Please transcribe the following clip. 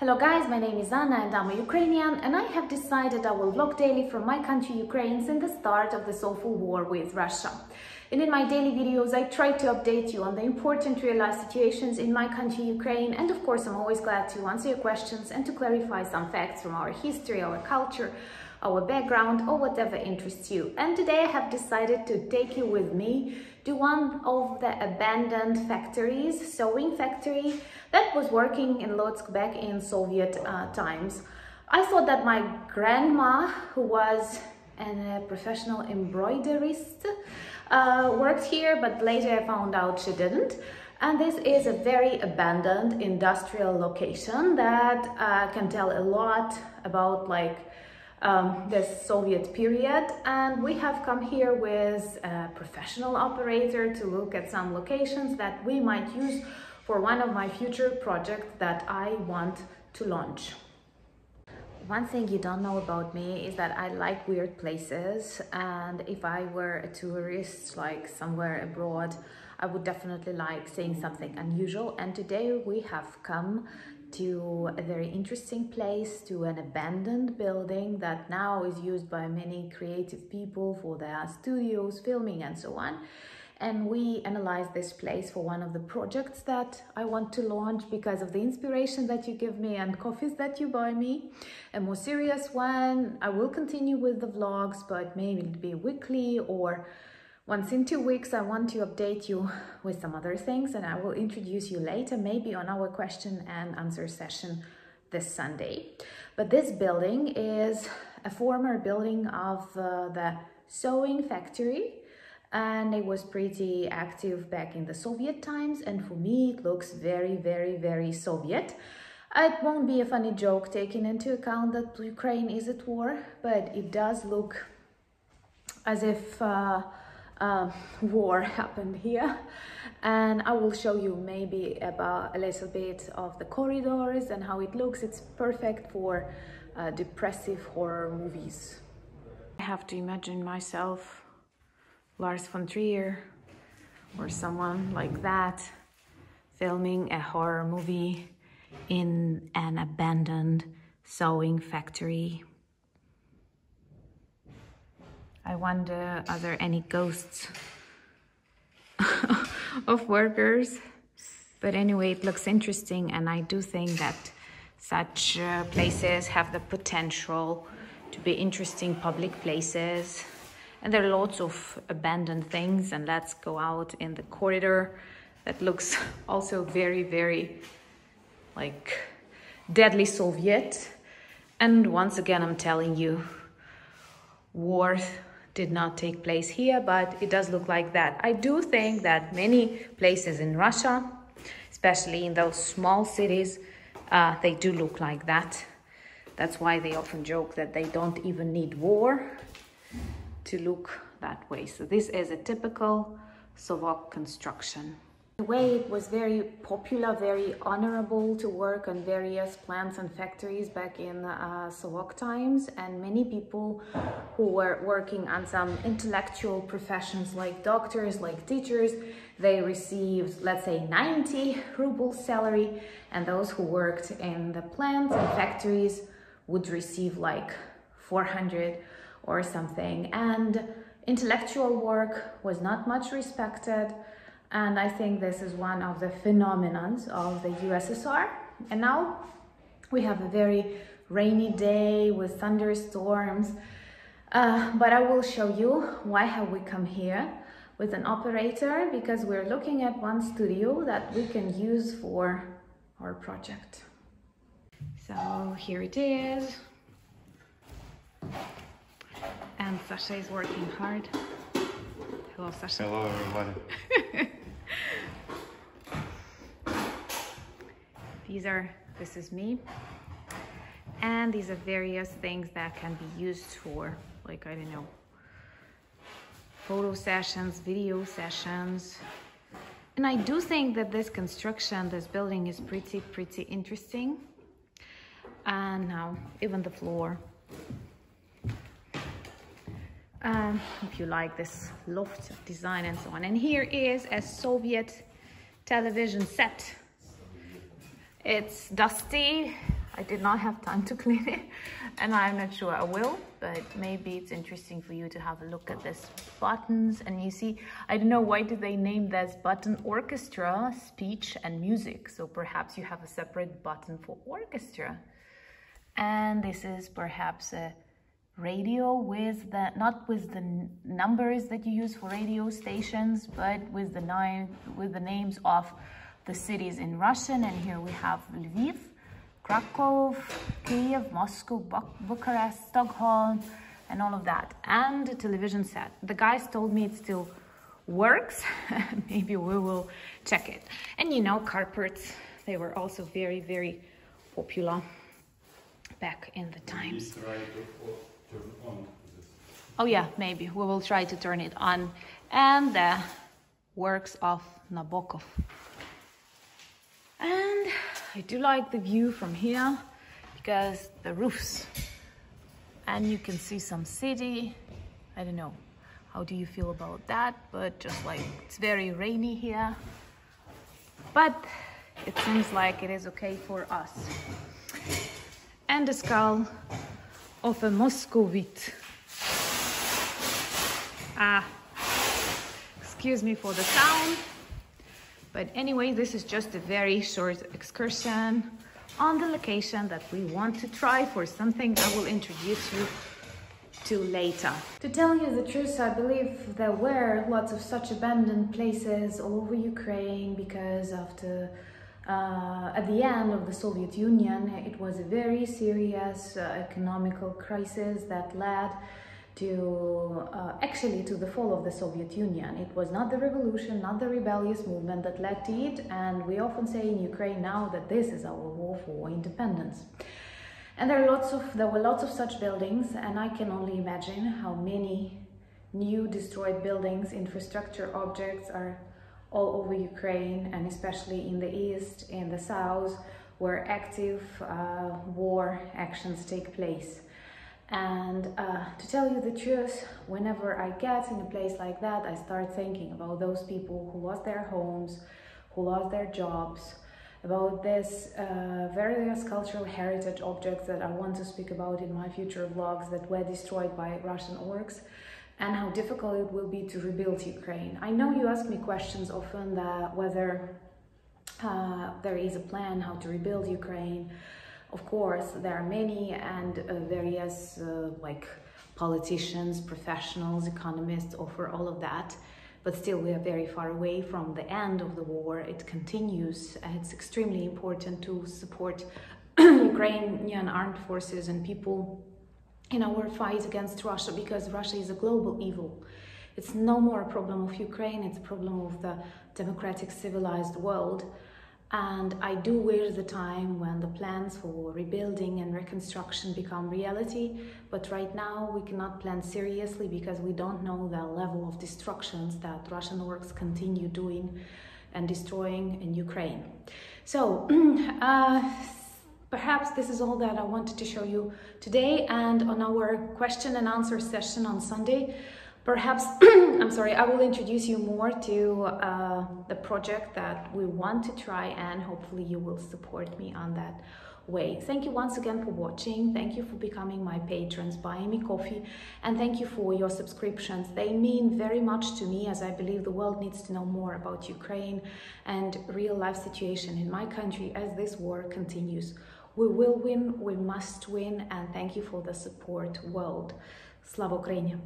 Hello guys, my name is Anna and I'm a Ukrainian, and I have decided I will vlog daily from my country Ukraine since the start of this awful war with Russia. And in my daily videos I try to update you on the important real life situations in my country Ukraine, and of course I'm always glad to answer your questions and to clarify some facts from our history, our culture, our background, or whatever interests you. And today I have decided to take you with me to one of the abandoned factories, sewing factory, that was working in Lutsk back in Soviet times. I thought that my grandma, who was a professional embroiderist, worked here, but later I found out she didn't. And this is a very abandoned industrial location that can tell a lot about the Soviet period, and we have come here with a professional operator to look at some locations that we might use for one of my future projects that I want to launch. One thing you don't know about me is that I like weird places, and if I were a tourist like somewhere abroad, I would definitely like seeing something unusual. And today we have come to a very interesting place, to an abandoned building that now is used by many creative people for their studios, filming and so on. And we analyzed this place for one of the projects that I want to launch because of the inspiration that you give me and coffees that you buy me. A more serious one, I will continue with the vlogs, but maybe it'll be weekly or once in 2 weeks. I want to update you with some other things, and I will introduce you later, maybe on our question and answer session this Sunday. But this building is a former building of the sewing factory, and it was pretty active back in the Soviet times, and for me it looks very, very, very Soviet. It won't be a funny joke taking into account that Ukraine is at war, but it does look as if war happened here. And I will show you maybe about a little bit of the corridors and how it looks. It's perfect for depressive horror movies. I have to imagine myself Lars von Trier or someone like that filming a horror movie in an abandoned sewing factory. I wonder, are there any ghosts of workers? But anyway, it looks interesting, and I do think that such places have the potential to be interesting public places. And there are lots of abandoned things, and let's go out in the corridor that looks also very, very like deadly Soviet. And once again, I'm telling you, war did not take place here, but it does look like that. I do think that many places in Russia, especially in those small cities, they do look like that. That's why they often joke that they don't even need war to look that way. So this is a typical Sovok construction. In a way, it was very popular, very honorable to work on various plants and factories back in Sovok times, and many people who were working on some intellectual professions like doctors, like teachers, they received, let's say, 90 rubles salary, and those who worked in the plants and factories would receive like 400 or something. And intellectual work was not much respected, and I think this is one of the phenomena of the USSR. And now we have a very rainy day with thunderstorms. But I will show you why have we come here with an operator, because we're looking at one studio that we can use for our project. So here it is, and Sasha is working hard. Hello Sasha. Hello everybody. This is me, and these are various things that can be used for, like, I don't know, photo sessions, video sessions. And I do think that this construction, this building is pretty interesting. And now even the floor, if you like this loft design and so on. And here is a Soviet television set. It's dusty. I did not have time to clean it, and I'm not sure I will, but maybe it's interesting for you to have a look at this buttons. And you see, I don't know why do they name this button orchestra, speech and music. So perhaps you have a separate button for orchestra. And this is perhaps a radio with the, not with the numbers that you use for radio stations, but with the names of the cities in Russian. And here we have Lviv, Krakow, Kiev, Moscow, Bucharest, Stockholm, and all of that. And a television set. The guys told me it still works. Maybe we will check it. And you know, carpets, they were also very, very popular back in the times. Turn on. Oh yeah, maybe we will try to turn it on. And the works of Nabokov. And I do like the view from here because the roofs, and you can see some city. I don't know, how do you feel about that? But just like it's very rainy here, but it seems like it is okay for us. And the skull of a Moscovite. Ah, excuse me for the sound. But anyway, this is just a very short excursion on the location that we want to try for something I will introduce you to later. To tell you the truth, I believe there were lots of such abandoned places all over Ukraine, because after at the end of the Soviet Union, it was a very serious economical crisis that led to actually to the fall of the Soviet Union. It was not the revolution, not the rebellious movement that led to it, and we often say in Ukraine now that this is our war for independence. And there were lots of such buildings, and I can only imagine how many new destroyed buildings, infrastructure objects are all over Ukraine, and especially in the east, in the south, where active war actions take place. And to tell you the truth, whenever I get in a place like that, I start thinking about those people who lost their homes, who lost their jobs, about this various cultural heritage objects that I want to speak about in my future vlogs that were destroyed by Russian orcs, and how difficult it will be to rebuild Ukraine. I know you ask me questions often that whether there is a plan how to rebuild Ukraine. Of course, there are many, and various like politicians, professionals, economists offer all of that. But still, we are very far away from the end of the war. It continues. It's extremely important to support Ukrainian armed forces and people in our fight against Russia, because Russia is a global evil. It's no more a problem of Ukraine, it's a problem of the democratic civilized world. And I do wish the time when the plans for rebuilding and reconstruction become reality, but right now we cannot plan seriously because we don't know the level of destructions that Russian orcs continue doing and destroying in Ukraine. So perhaps this is all that I wanted to show you today, and on our question and answer session on Sunday, perhaps, I'm sorry, I will introduce you more to the project that we want to try, and hopefully you will support me on that way. Thank you once again for watching, thank you for becoming my patrons, buying me coffee, and thank you for your subscriptions. They mean very much to me, as I believe the world needs to know more about Ukraine and real life situation in my country as this war continues. We will win, we must win, and thank you for the support, world. Slava Ukraini!